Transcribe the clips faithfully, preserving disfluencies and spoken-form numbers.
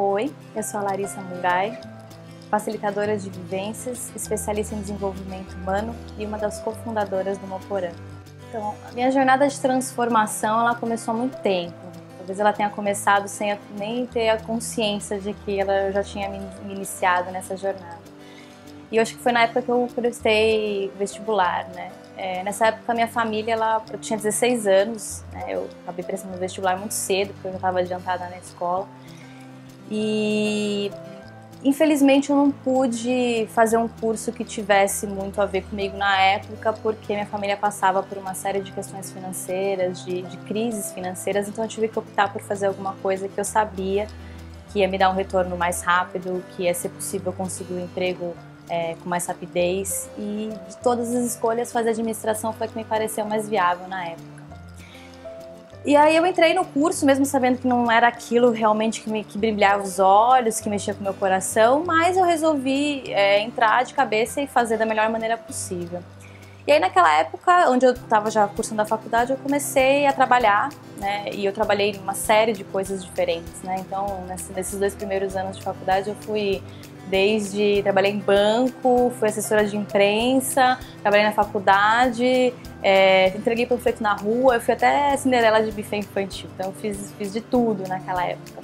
Oi, eu sou a Larissa Mungai, facilitadora de vivências, especialista em desenvolvimento humano e uma das cofundadoras do Moporã. Então, a minha jornada de transformação ela começou há muito tempo. Talvez ela tenha começado sem nem ter a consciência de que ela já tinha me iniciado nessa jornada. E eu acho que foi na época que eu prestei vestibular, né? É, nessa época, a minha família, ela, eu tinha dezesseis anos, né? Eu acabei prestando vestibular muito cedo, porque eu já estava adiantada na escola. E, infelizmente, eu não pude fazer um curso que tivesse muito a ver comigo na época, porque minha família passava por uma série de questões financeiras, de, de crises financeiras, então eu tive que optar por fazer alguma coisa que eu sabia que ia me dar um retorno mais rápido, que ia ser possível conseguir um emprego É, com mais rapidez, e de todas as escolhas fazer administração foi a que me pareceu mais viável na época. E aí eu entrei no curso mesmo sabendo que não era aquilo realmente que, me, que brilhava os olhos, que mexia com o meu coração, mas eu resolvi é, entrar de cabeça e fazer da melhor maneira possível. E aí naquela época, onde eu estava já cursando a faculdade, eu comecei a trabalhar, né? E eu trabalhei em uma série de coisas diferentes, né? Então, nesses dois primeiros anos de faculdade eu fui desde, trabalhei em banco, fui assessora de imprensa, trabalhei na faculdade, é, entreguei panfleto na rua, eu fui até Cinderela de buffet infantil, então eu fiz, fiz de tudo naquela época.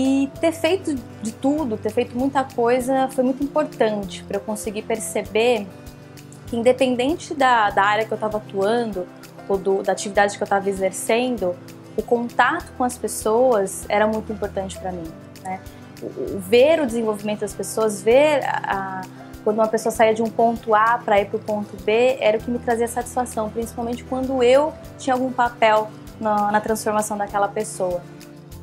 E ter feito de tudo, ter feito muita coisa, foi muito importante para eu conseguir perceber que independente da, da área que eu estava atuando, ou do, da atividade que eu estava exercendo, o contato com as pessoas era muito importante para mim, né? Ver o desenvolvimento das pessoas, ver a, a, quando uma pessoa saía de um ponto A para ir para o ponto B, era o que me trazia satisfação, principalmente quando eu tinha algum papel na, na transformação daquela pessoa.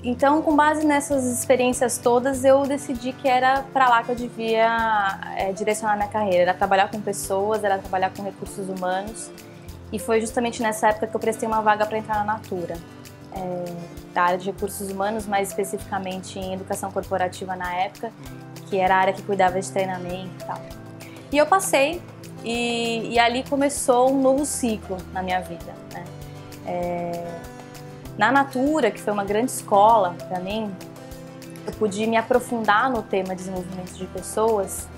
Então, com base nessas experiências todas, eu decidi que era para lá que eu devia é, direcionar minha carreira, era trabalhar com pessoas, era trabalhar com recursos humanos, e foi justamente nessa época que eu prestei uma vaga para entrar na Natura. É, da área de recursos humanos, mais especificamente em educação corporativa na época, que era a área que cuidava de treinamento e tal. E eu passei e, e ali começou um novo ciclo na minha vida, né? É, na Natura, que foi uma grande escola para mim, eu pude me aprofundar no tema desenvolvimento de pessoas,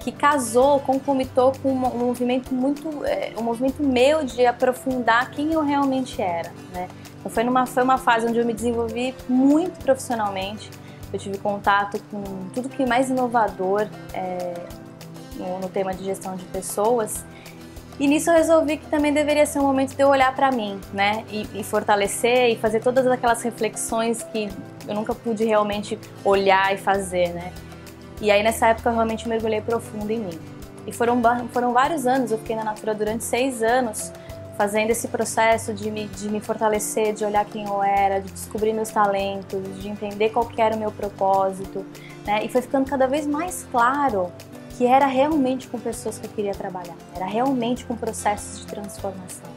que casou, concomitou com um movimento muito, um movimento meu de aprofundar quem eu realmente era, né? Então foi, numa, foi uma fase onde eu me desenvolvi muito profissionalmente, eu tive contato com tudo que é mais inovador é, no, no tema de gestão de pessoas, e nisso eu resolvi que também deveria ser um momento de eu olhar para mim, né? E, e fortalecer e fazer todas aquelas reflexões que eu nunca pude realmente olhar e fazer, né? E aí nessa época eu realmente mergulhei profundo em mim. E foram, foram vários anos, eu fiquei na Natura durante seis anos, fazendo esse processo de me, de me fortalecer, de olhar quem eu era, de descobrir meus talentos, de entender qual que era o meu propósito, né? E foi ficando cada vez mais claro que era realmente com pessoas que eu queria trabalhar, era realmente com processos de transformação,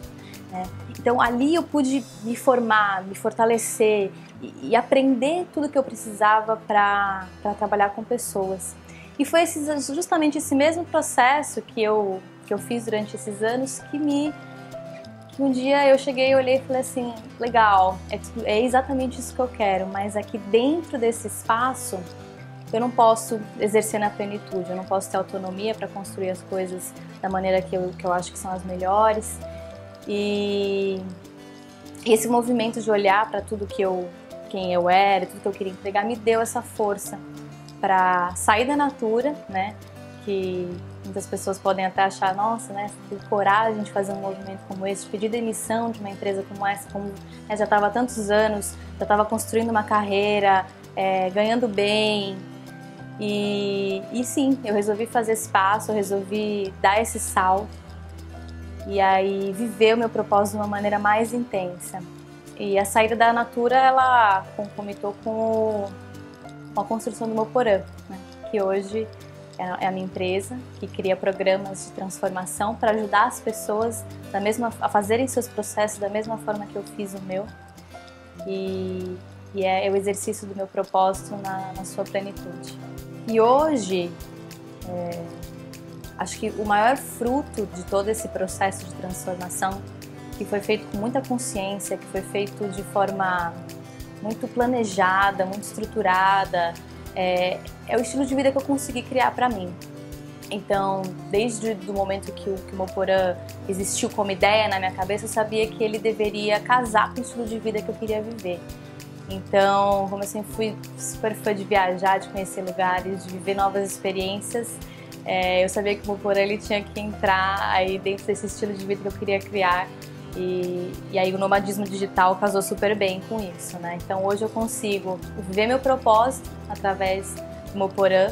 né? Então ali eu pude me formar, me fortalecer e, e aprender tudo que eu precisava para trabalhar com pessoas. E foi esse, justamente esse mesmo processo que eu, que eu fiz durante esses anos que me... que um dia eu cheguei, olhei e falei assim, legal, é, é exatamente isso que eu quero, mas aqui dentro desse espaço eu não posso exercer na plenitude, eu não posso ter autonomia para construir as coisas da maneira que eu, que eu acho que são as melhores. E esse movimento de olhar para tudo que eu, quem eu era, tudo que eu queria entregar, me deu essa força para sair da Natura, né? Que muitas pessoas podem até achar, nossa, né? Você tem coragem de fazer um movimento como esse, de pedir demissão de uma empresa como essa, como né, já estava há tantos anos, já estava construindo uma carreira, é, ganhando bem. E, e sim, eu resolvi fazer esse passo, eu resolvi dar esse salto. E aí viver o meu propósito de uma maneira mais intensa. E a saída da Natura, ela concomitou com a construção do Moporã, né? Que hoje é a minha empresa, que cria programas de transformação para ajudar as pessoas da mesma, a fazerem seus processos da mesma forma que eu fiz o meu. E, e é o exercício do meu propósito na, na sua plenitude. E hoje, é... acho que o maior fruto de todo esse processo de transformação, que foi feito com muita consciência, que foi feito de forma muito planejada, muito estruturada. É, é o estilo de vida que eu consegui criar para mim. Então, desde o momento que o, que o Moporã existiu como ideia na minha cabeça, eu sabia que ele deveria casar com o estilo de vida que eu queria viver. Então, como eu sempre fui super fã de viajar, de conhecer lugares, de viver novas experiências, é, eu sabia que o Moporã ele tinha que entrar aí dentro desse estilo de vida que eu queria criar. E, e aí o nomadismo digital casou super bem com isso, né? Então hoje eu consigo viver meu propósito através do Moporã,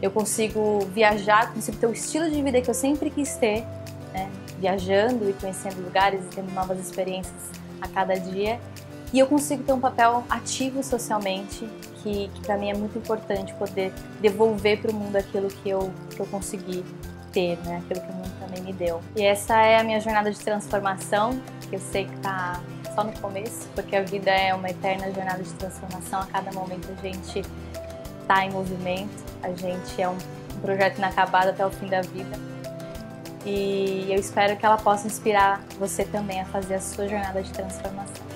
eu consigo viajar, consigo ter o estilo de vida que eu sempre quis ter, né? Viajando e conhecendo lugares e tendo novas experiências a cada dia. E eu consigo ter um papel ativo socialmente, que, que para mim é muito importante poder devolver para o mundo aquilo que eu, que eu consegui ter, né? Aquilo que o mundo também me deu. E essa é a minha jornada de transformação, que eu sei que tá só no começo, porque a vida é uma eterna jornada de transformação, a cada momento a gente tá em movimento, a gente é um projeto inacabado até o fim da vida. E eu espero que ela possa inspirar você também a fazer a sua jornada de transformação.